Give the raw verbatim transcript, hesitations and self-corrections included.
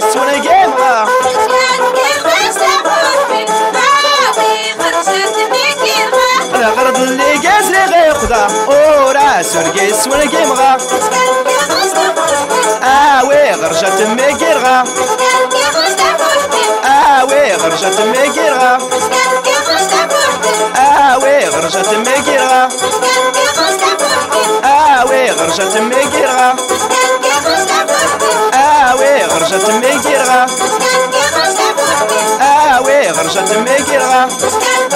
It's when I get up. الغرض اللي قاس لي غيقضى وراس ورقيس وانا كيبغى آوي غرجة تمي كيرغى آوي غرجة تمي كيرغى آوي غرجة تمي كيرغى آوي غرجة تمي كيرغى آوي غرجة تمي كيرغى آوي غرجة تمي كيرغى